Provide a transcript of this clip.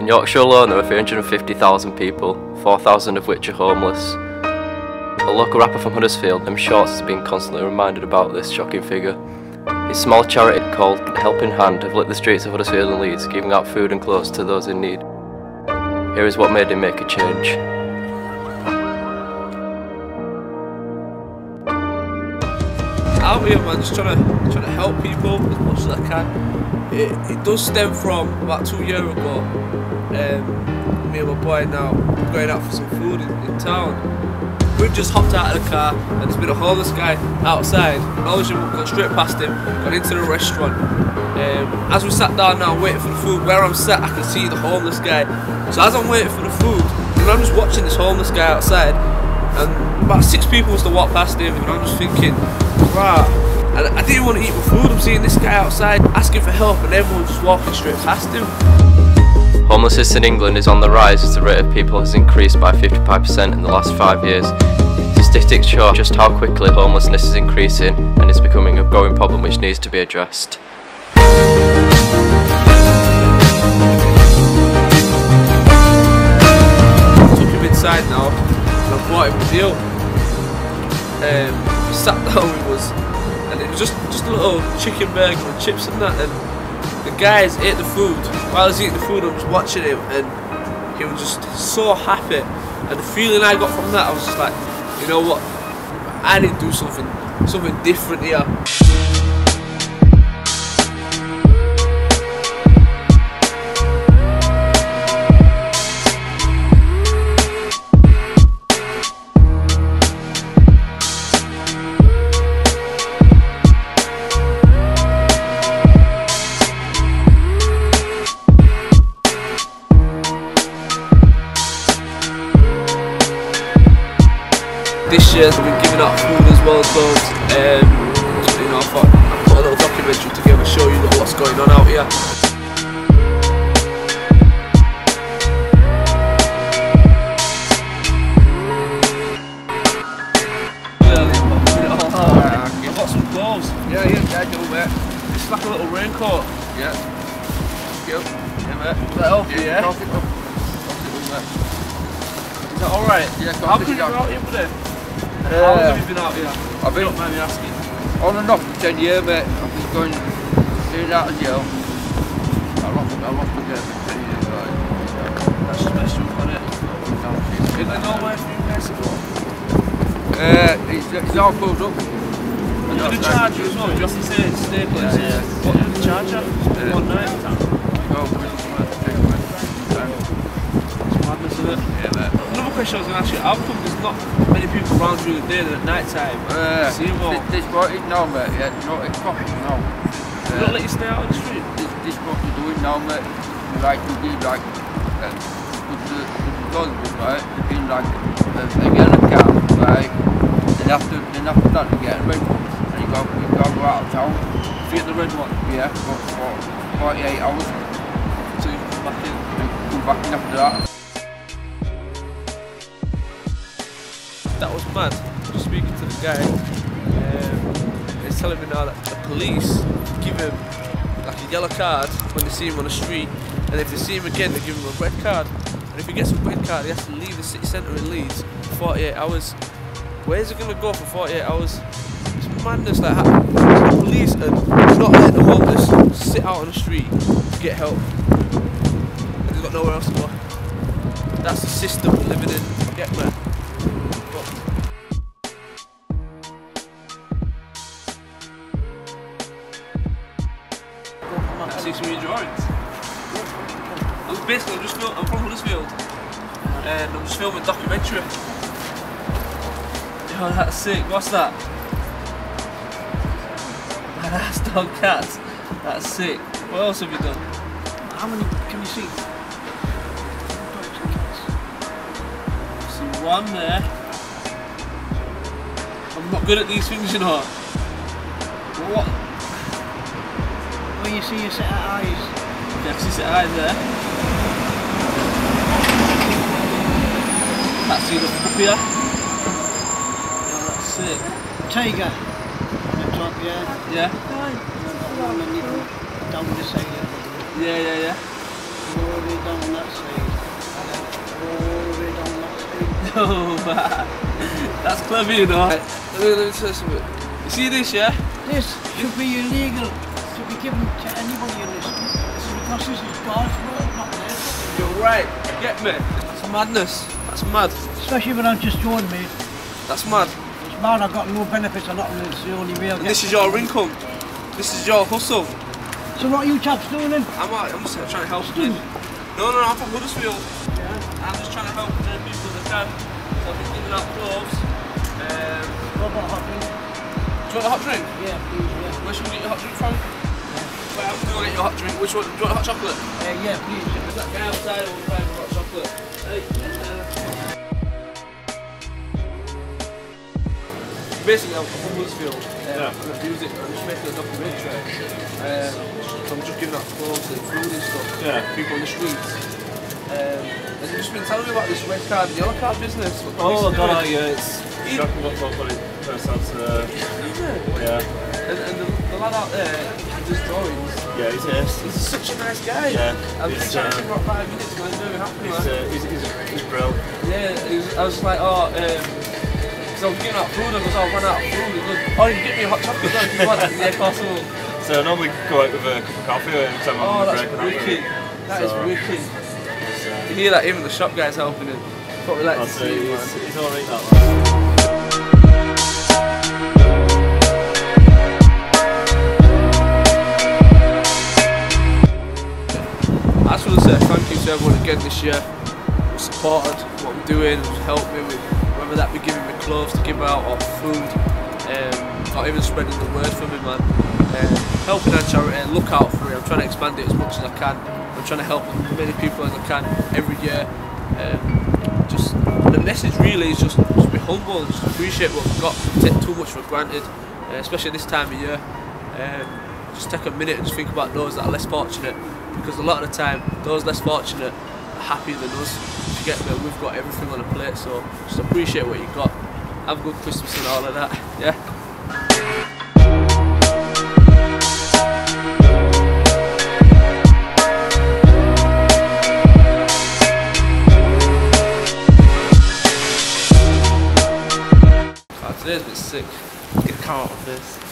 In Yorkshire alone, there are 350,000 people, 4,000 of which are homeless. A local rapper from Huddersfield, M Shorts, has been constantly reminded about this shocking figure. His small charity called Helping Hand have lit the streets of Huddersfield and Leeds, giving out food and clothes to those in need. Here is what made him make a change. Out here, man, just trying to help people as much as I can. It does stem from about 2 years ago. Me and my boy now going out for some food in town. We've just hopped out of the car and there's been a homeless guy outside. All of them got straight past him, got into the restaurant. As we sat down now waiting for the food, where I'm sat I can see the homeless guy. So as I'm waiting for the food, and I'm just watching this homeless guy outside, and about 6 people was to walk past him, and I'm just thinking, wow. And I didn't want to eat my food, I'm seeing this guy outside asking for help and everyone just walking straight past him. Homelessness in England is on the rise as the rate of people has increased by 55% in the last 5 years. Statistics show just how quickly homelessness is increasing and is becoming a growing problem which needs to be addressed. I took him inside now and I bought him a deal. We sat down with us and it was just a little chicken burger and chips and that, and the guys ate the food. While I was eating the food, I was watching him and he was just so happy. And the feeling I got from that, I was just like, you know what? I need to do something different here. This year, so we've been giving out food as well as clothes. You know, I thought I've put a little documentary together to show you what's going on out here. You've got some clothes. Yeah, I do, mate. It's like a little raincoat. Yeah. Thank you. Yeah, mate. Is that help you? Yeah. Drop it up. Is that alright? Yeah, how come you're out here today? How long have you been out here? I've been, don't mind me asking. On and off for 10 years, mate. I've been going straight out of jail. I lost the jail for 10 years. Right? That's special, isn't it? Did they know where you guys are from? It's all pulled up. And did they charge you as well? You have to say it's stay places. Yeah. What did they charge you? One night? No, we just went to take away. It's madness, isn't it? Yeah, mate. Another question I was going to ask you, how come there's not many people round through the day and at night time? This what it now, mate, yeah, no, it's fucking now. They don't let you stay out on the street? This what you do it now, mate. Like, you do like, with the dogs, right, you do like, they get in a car, right, they have to start to get a red one, and you go out of town. If you get the red one? Yeah, for 48 hours. So you come back in? You come back in after that. That was mad. Just speaking to the guy, he's telling me now that the police give him like a yellow card when they see him on the street, and if they see him again they give him a red card, and if he gets a red card he has to leave the city centre in Leeds for 48 hours. Where's he going to go for 48 hours? It's madness like that. The police are not letting the homeless sit out on the street to get help, and they've got nowhere else to go. That's the system we're living in. Get mad. See some of your drawings. Basically, I'm from Bumblesfield and I'm just filming a documentary. Oh, that's sick. What's that? Man, that's dog cats. That's sick. What else have you done? How many can you see? See one there. I'm not good at these things, you know. What? You see your set of eyes. You actually set of eyes there. That's the up here. Yeah, that's sick. Tiger. On the top, yeah. Yeah. And then you go down the side. Yeah. down that side. All the way down that side. No, man. That's clever, you know. Right. Let me tell you something. You see this, yeah? This should be illegal to be given to anybody in this. This is because this is God's world, not this. You're right. Get me. That's madness. That's mad. Especially when I'm just joined, mate. That's mad. It's mad. I've got no benefits or nothing. It's the only way I'll get. This is your income. This is your hustle. So what are you chaps doing then? I'm just trying to help them. No, I'm from Huddersfield. Yeah. I'm just trying to help the people as I can. So I can give them out clothes. What about a hot drink? Do you want a hot drink? Yeah, please, yeah. Where should we get your hot drink from? Yeah. Where else do we get your hot drink? Which one? Do you want a hot chocolate? Yeah, please. Is that guy outside or the hot chocolate? Basically, I'm from Bumblesfield. I'm going to use it. I'm just making a documentary. So I'm just giving out clothes and food and stuff to people on the streets. And you've just been telling me about this red card and yellow card business. Oh, God, yeah, it's shocking what somebody posts out to. Yeah. And the lad out there, he does drawings. Yeah, he's such a nice guy. Yeah. I've been chatting for about 5 minutes and I'm very happy. He's brilliant. Yeah, I was like, so I was giving out food and I was all run out of food. Oh, you can get me a hot chocolate if you want. Yeah, possible. So I normally go out with a cup of coffee or something on the break. Wicked. That is wicked. You hear that, even the shop guy's helping him. Probably like to see him, man. He's alright that way. I just want to say thank you to everyone again this year who supported what I'm doing, who's helped me with whether that be giving me clothes to give out or food, or even spreading the word for me, man. Helping our charity, look out for it. I'm trying to expand it as much as I can. I'm trying to help as many people as I can every year. Just the message really is just be humble and just appreciate what we've got. Take too much for granted, especially this time of year. Just take a minute and just think about those that are less fortunate. Because a lot of the time, those less fortunate are happier than us. If you get me, we've got everything on a plate, so just appreciate what you've got. Have a good Christmas and all of that, yeah? God, today's a bit sick. Get a camera off this.